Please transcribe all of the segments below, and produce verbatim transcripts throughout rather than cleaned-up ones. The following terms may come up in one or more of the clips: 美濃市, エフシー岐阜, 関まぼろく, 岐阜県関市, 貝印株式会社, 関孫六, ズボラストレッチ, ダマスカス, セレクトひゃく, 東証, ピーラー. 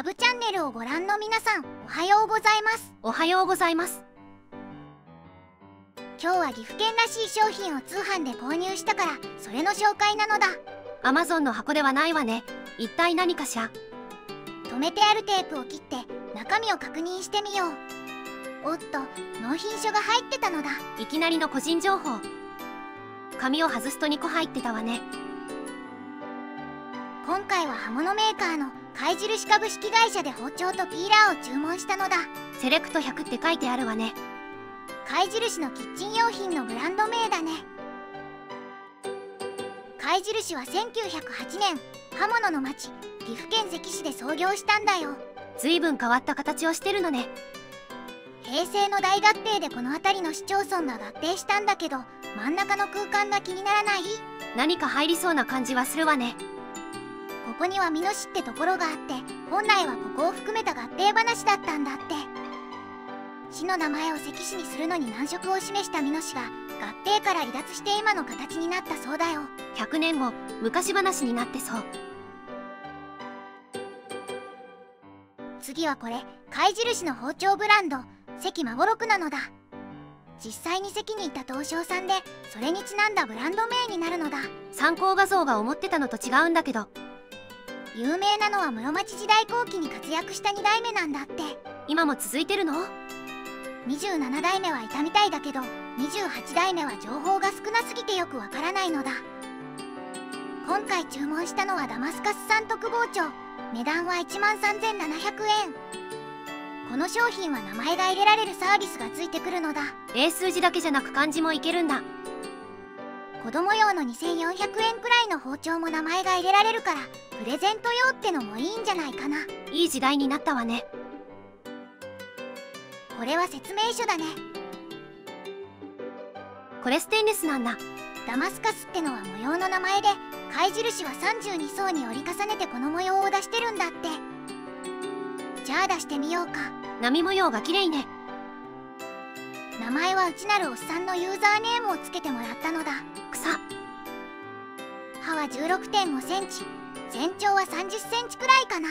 サブチャンネルをご覧の皆さん、おはようございます。おはようございます。今日は岐阜県らしい商品を通販で購入したから、それの紹介なのだ。アマゾンの箱ではないわね。一体何かしら。止めてあるテープを切って中身を確認してみよう。おっと、納品書が入ってたのだ。いきなりの個人情報。紙を外すとにこ入ってたわね。今回は刃物メーカーの貝印株式会社で包丁とピーラーを注文したのだ。セレクトひゃくって書いてあるわね。貝印のキッチン用品のブランド名だね。貝印はせんきゅうひゃくはちねん、刃物の町岐阜県関市で創業したんだよ。随分変わった形をしてるのね。平成の大合併でこの辺りの市町村が合併したんだけど、真ん中の空間が気にならない？何か入りそうな感じはするわね。ここには美濃市ってところがあって、本来はここを含めた合併話だったんだって。市の名前を関市にするのに難色を示した美濃市が合併から離脱して今の形になったそうだよ。ひゃくねんご、昔話になってそう。次はこれ、貝印の包丁ブランド関まぼろくなのだ。実際に関にいた東証さんで、それにちなんだブランド名になるのだ。参考画像が思ってたのと違うんだけど。有名なのは室町時代後期に活躍したにだいめなんだって。今も続いてるの？にじゅうななだいめはいたみたいだけど、にじゅうはちだいめは情報が少なすぎてよくわからないのだ。今回注文したのはダマスカス産特包丁。値段は いちまんさんぜんななひゃくえん。この商品は名前が入れられるサービスがついてくるのだ。英数字だけじゃなく漢字もいけるんだ。子供用のにせんよんひゃくえんくらいの包丁も名前が入れられるから、プレゼント用ってのもいいんじゃないかな。いい時代になったわね。これは説明書だね。これステンレスなんだ。ダマスカスってのは模様の名前で、貝印はさんじゅうにそうに折り重ねてこの模様を出してるんだって。じゃあ出してみようか。波模様が綺麗ね。名前はうちなるおっさんのユーザーネームをつけてもらったのだ。草刃は じゅうろくてんごセンチ、全長はさんじゅっセンチくらいかな。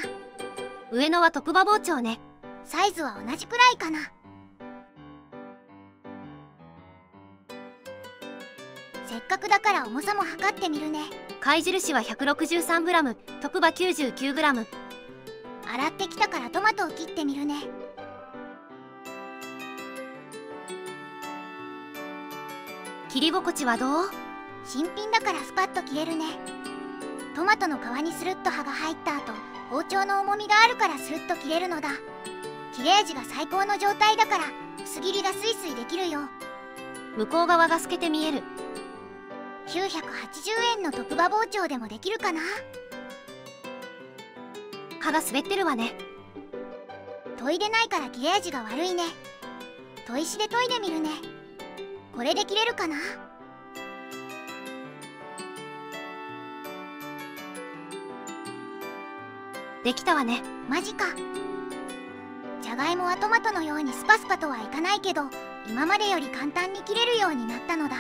上野は特刃包丁ね。サイズは同じくらいかな。せっかくだから重さも測ってみるね。貝印は ひゃくろくじゅうさんグラム、特刃 きゅうじゅうきゅうグラム。 洗ってきたからトマトを切ってみるね。切り心地はどう？新品だからスパッと切れるね。トマトの皮にスルッと刃が入った後、包丁の重みがあるからスルッと切れるのだ。切れ味が最高の状態だから、薄切りがスイスイできるよ。向こう側が透けて見える。きゅうひゃくはちじゅうえんの特刃包丁でもできるかな。刃が滑ってるわね。研いでないから切れ味が悪いね。砥石で研いでみるね。これで切れるかな。できたわね。マジか。じゃがいもはトマトのようにスパスパとはいかないけど、今までより簡単に切れるようになったのだ。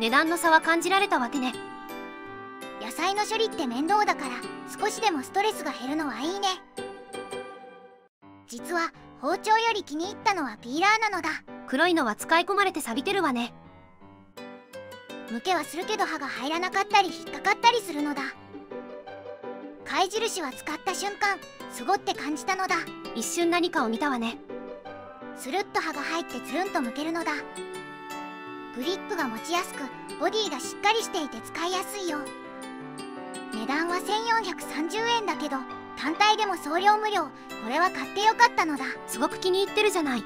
値段の差は感じられたわけね。野菜の処理って面倒だから、少しでもストレスが減るのはいいね。実は包丁より気に入ったのはピーラーなのだ。黒いのは使い込まれて錆びてるわね。向けはするけど刃が入らなかったり引っかかったりするのだ。貝印は使った瞬間、すごって感じたのだ。一瞬何かを見たわね。スルッと刃が入ってつるんと向けるのだ。グリップが持ちやすく、ボディがしっかりしていて使いやすいよ。値段はせんよんひゃくさんじゅうえんだけど、単体でも送料無料。これは買ってよかったのだ。すごく気に入ってるじゃない。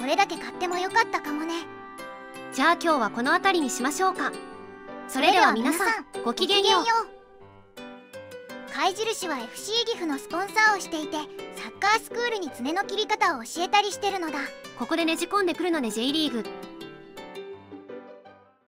これだけ買ってもよかったかもね。じゃあ今日はこの辺りにしましょうか。それでは皆さん、ごきげんよう。貝印は エフシー 岐阜のスポンサーをしていて、サッカースクールに爪の切り方を教えたりしてるのだ。ここでねじ込んでくるのね。 J リーグ。